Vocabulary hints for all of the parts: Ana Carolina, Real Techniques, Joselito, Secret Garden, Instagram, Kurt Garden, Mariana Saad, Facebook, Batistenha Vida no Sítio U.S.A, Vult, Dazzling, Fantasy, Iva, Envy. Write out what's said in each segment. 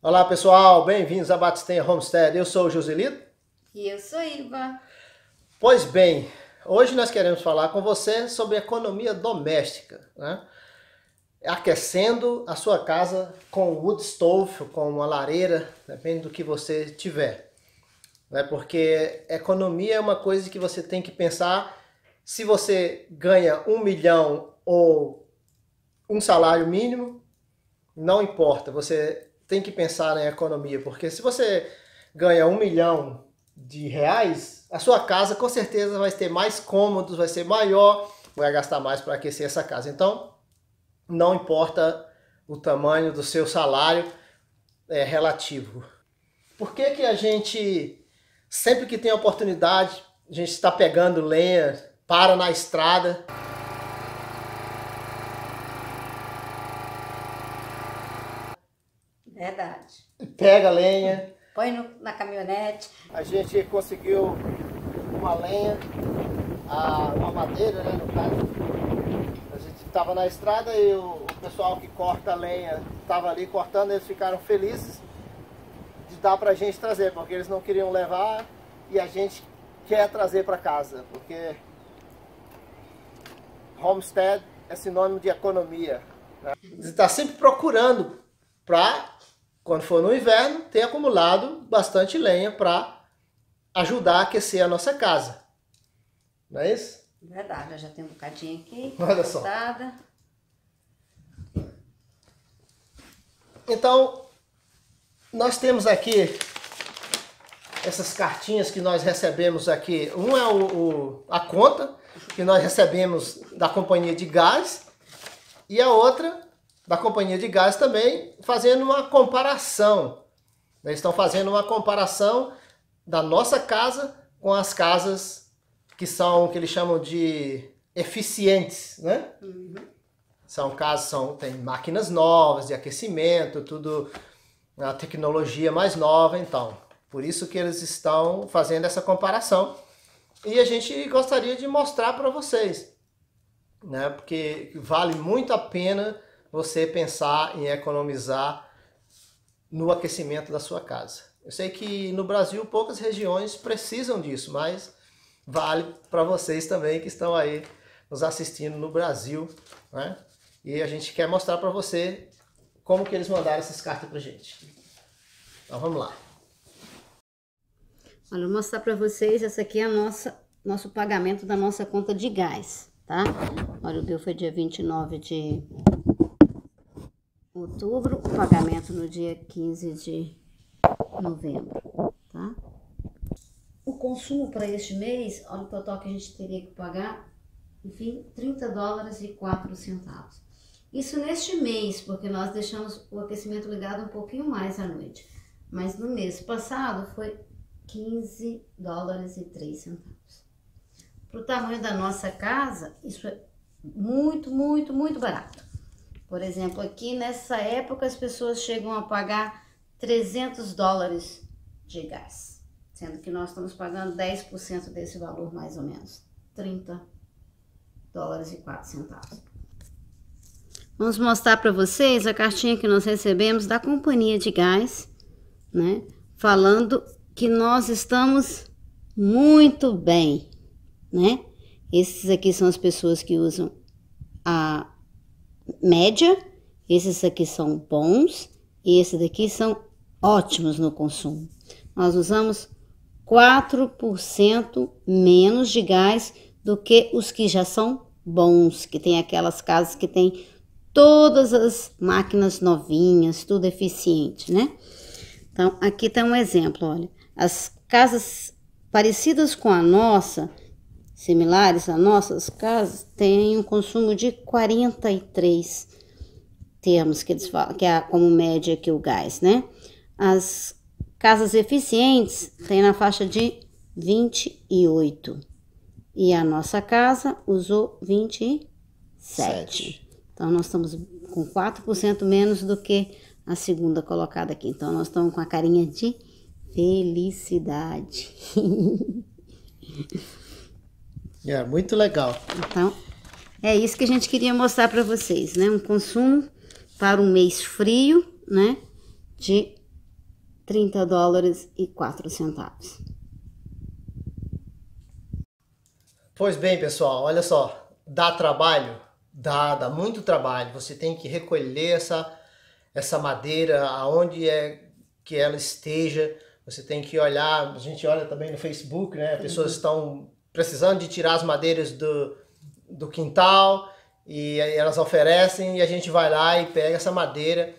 Olá pessoal, bem-vindos a Batistenha Homestead. Eu sou o Joselito. E eu sou a Iva. Pois bem, hoje nós queremos falar com você sobre economia doméstica, né? Aquecendo a sua casa com wood stove, com uma lareira, depende do que você tiver, né? Porque economia é uma coisa que você tem que pensar. Se você ganha 1 milhão ou um salário mínimo, não importa, você tem que pensar na economia, porque se você ganha 1 milhão de reais, a sua casa com certeza vai ter mais cômodos, vai ser maior, vai gastar mais para aquecer essa casa. Então, não importa o tamanho do seu salário, é relativo. Por que que a gente, sempre que tem oportunidade, a gente está pegando lenha, para na estrada? Verdade. Pega a lenha. Põe na caminhonete. A gente conseguiu uma lenha, uma madeira, né, no caso. A gente estava na estrada e o pessoal que corta a lenha estava ali cortando. Eles ficaram felizes de dar para a gente trazer, porque eles não queriam levar e a gente quer trazer para casa, porque homestead é sinônimo de economia, né? Você está sempre procurando para, quando for no inverno, ter acumulado bastante lenha para ajudar a aquecer a nossa casa. Não é isso? Verdade, eu já tenho um bocadinho aqui. Olha só. Então, nós temos aqui essas cartinhas que nós recebemos aqui. Um é a conta que nós recebemos da companhia de gás e a outra da companhia de gás também, fazendo uma comparação. Eles estão fazendo uma comparação da nossa casa com as casas que são, que eles chamam de eficientes, né? Uhum. São casas, tem máquinas novas de aquecimento, tudo, a tecnologia mais nova, então. Por isso que eles estão fazendo essa comparação. E a gente gostaria de mostrar para vocês, né? Porque vale muito a pena você pensar em economizar no aquecimento da sua casa. Eu sei que no Brasil poucas regiões precisam disso, mas vale para vocês também que estão aí nos assistindo no Brasil, né? E a gente quer mostrar para você como que eles mandaram essas cartas para gente. Então vamos lá. Olha, eu vou mostrar para vocês, essa aqui é a nosso pagamento da nossa conta de gás, tá? Olha, o meu foi dia 29 de outubro, o pagamento no dia 15 de novembro, tá? O consumo para este mês, olha o total que a gente teria que pagar, enfim, 30 dólares e 4 centavos. Isso neste mês, porque nós deixamos o aquecimento ligado um pouquinho mais à noite. Mas no mês passado foi 15 dólares e 3 centavos. Para o tamanho da nossa casa, isso é muito, muito, muito barato. Por exemplo, aqui nessa época as pessoas chegam a pagar 300 dólares de gás, sendo que nós estamos pagando 10% desse valor, mais ou menos, 30 dólares e 4 centavos. Vamos mostrar para vocês a cartinha que nós recebemos da companhia de gás, né? Falando que nós estamos muito bem, né? Esses aqui são as pessoas que usam a média, esses aqui são bons e esses daqui são ótimos no consumo. Nós usamos 4% menos de gás do que os que já são bons, que tem aquelas casas que tem todas as máquinas novinhas, tudo eficiente, né? Então, aqui está um exemplo, olha. As casas parecidas com a nossa, similares a nossas casas, têm um consumo de 43 termos, que eles falam, que é como média aqui o gás, né? As casas eficientes têm na faixa de 28. E a nossa casa usou 27. Então, nós estamos com 4% menos do que a segunda colocada aqui. Então, nós estamos com a carinha de felicidade. É, muito legal. Então, é isso que a gente queria mostrar para vocês, né? Um consumo para um mês frio, né? De $30,04. Pois bem, pessoal, olha só, dá trabalho? Dá muito trabalho. Você tem que recolher essa madeira, aonde é que ela esteja. Você tem que olhar, a gente olha também no Facebook, né? Pessoas estão precisando de tirar as madeiras do quintal e elas oferecem e a gente vai lá e pega essa madeira.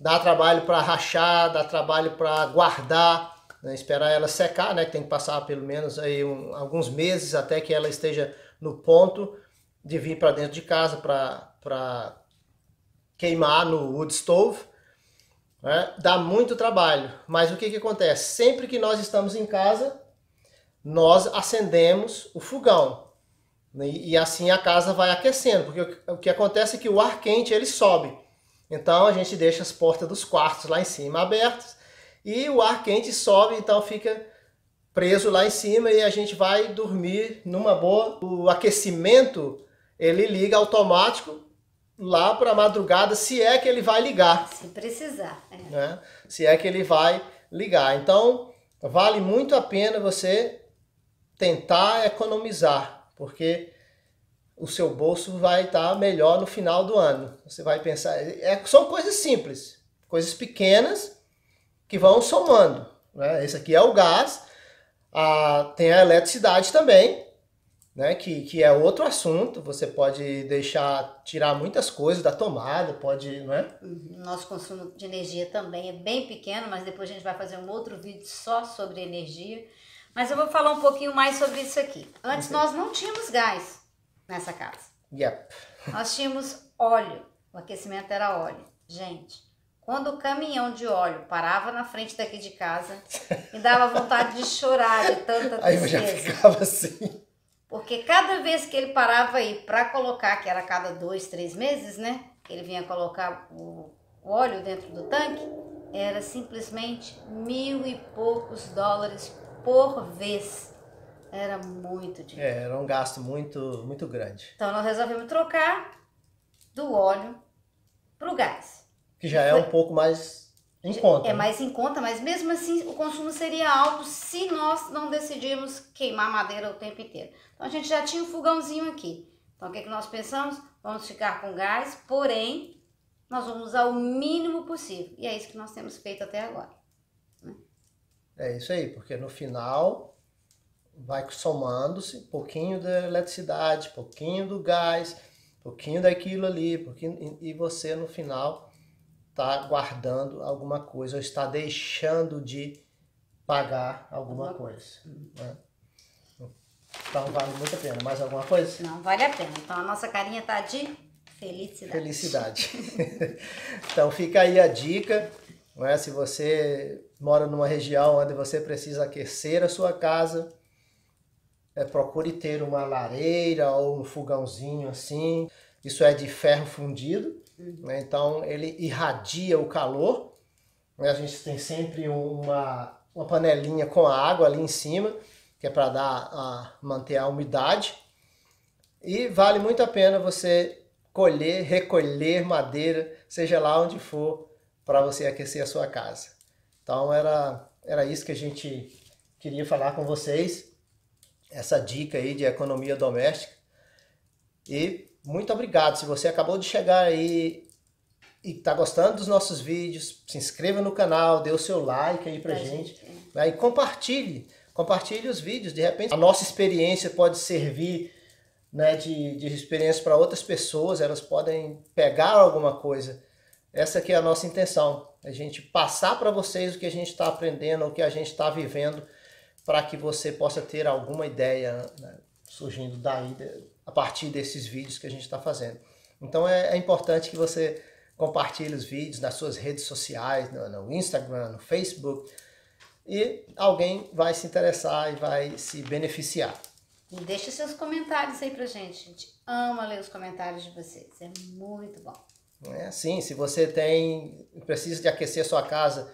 Dá trabalho para rachar, dá trabalho para guardar, né? Esperar ela secar, né? Que tem que passar pelo menos aí alguns meses até que ela esteja no ponto de vir para dentro de casa para queimar no wood stove, né? Dá muito trabalho, mas o que acontece? Sempre que nós estamos em casa, nós acendemos o fogão, né? E assim a casa vai aquecendo, porque o que acontece é que o ar quente ele sobe. Então a gente deixa as portas dos quartos lá em cima abertas e o ar quente sobe, então fica preso lá em cima e a gente vai dormir numa boa. O aquecimento ele liga automático lá para a madrugada, se é que ele vai ligar. Se precisar. É. Né? Se é que ele vai ligar. Então vale muito a pena você tentar economizar, porque o seu bolso vai estar melhor no final do ano. Você vai pensar, são coisas simples, coisas pequenas que vão somando, né? Esse aqui é o gás, tem a eletricidade também, né? Que é outro assunto, você pode tirar muitas coisas da tomada, pode, não é? Nosso consumo de energia também é bem pequeno, mas depois a gente vai fazer um outro vídeo só sobre energia, mas eu vou falar um pouquinho mais sobre isso aqui. Antes nós não tínhamos gás nessa casa. Yep. Nós tínhamos óleo, o aquecimento era óleo. Gente, quando o caminhão de óleo parava na frente daqui de casa, me dava vontade de chorar de tanta tristeza. Aí eu já ficava assim. Porque cada vez que ele parava aí para colocar, que era a cada 2, 3 meses, né? Ele vinha colocar o óleo dentro do tanque, era simplesmente $1000 e poucos por vez. Era muito dinheiro. Era um gasto muito, muito grande. Então nós resolvemos trocar do óleo para o gás. Que já é um pouco mais em conta. É, né? Mais em conta, mas mesmo assim o consumo seria alto se nós não decidirmos queimar madeira o tempo inteiro. Então a gente já tinha um fogãozinho aqui. Então o que nós pensamos? Vamos ficar com gás, porém nós vamos usar o mínimo possível. E é isso que nós temos feito até agora. É isso aí, porque no final vai somando-se pouquinho da eletricidade, pouquinho do gás, pouquinho daquilo ali, pouquinho, e você no final está guardando alguma coisa, ou está deixando de pagar alguma coisa. Né? Então vale muito a pena. Mais alguma coisa? Não, vale a pena. Então a nossa carinha está de felicidade. Felicidade. Então fica aí a dica, não é? Se você mora numa região onde você precisa aquecer a sua casa, procure ter uma lareira ou um fogãozinho assim. Isso é de ferro fundido, né? Então ele irradia o calor. A gente tem sempre uma panelinha com a água ali em cima, que é para manter a umidade. E vale muito a pena você recolher madeira, seja lá onde for, para você aquecer a sua casa. Então era isso que a gente queria falar com vocês. Essa dica aí de economia doméstica. E muito obrigado. Se você acabou de chegar aí e está gostando dos nossos vídeos, se inscreva no canal, dê o seu like aí pra gente. Né? E compartilhe os vídeos. De repente a nossa experiência pode servir, né, de experiência para outras pessoas, elas podem pegar alguma coisa. Essa aqui é a nossa intenção, a gente passar para vocês o que a gente está aprendendo, o que a gente está vivendo, para que você possa ter alguma ideia, né, surgindo daí, a partir desses vídeos que a gente está fazendo. Então é importante que você compartilhe os vídeos nas suas redes sociais, no Instagram, no Facebook, e alguém vai se interessar e vai se beneficiar. E deixe seus comentários aí pra gente. A gente ama ler os comentários de vocês, é muito bom. É, sim, se você precisa de aquecer a sua casa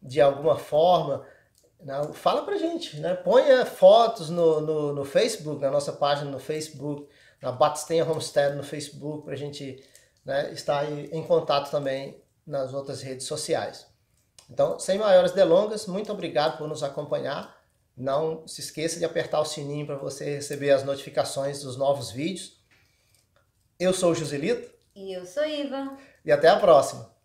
de alguma forma, fala pra gente, né? Ponha fotos no Facebook, na nossa página no Facebook, na Batistenha Homestead no Facebook, pra gente, né, estar em contato também nas outras redes sociais. Então, sem maiores delongas, muito obrigado por nos acompanhar. Não se esqueça de apertar o sininho para você receber as notificações dos novos vídeos. Eu sou o Joselito. E eu sou Iva. E até a próxima.